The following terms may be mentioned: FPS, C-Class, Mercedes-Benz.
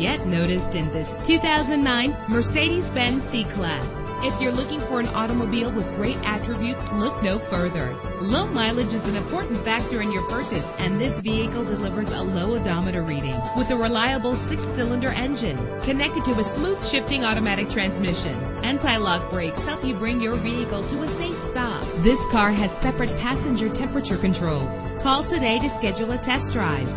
get noticed in this 2009 Mercedes-Benz C-Class. If you're looking for an automobile with great attributes, look no further. Low mileage is an important factor in your purchase, and this vehicle delivers a low odometer reading with a reliable 6-cylinder engine connected to a smooth shifting automatic transmission. Anti-lock brakes help you bring your vehicle to a safe stop. This car has separate passenger temperature controls. Call today to schedule a test drive.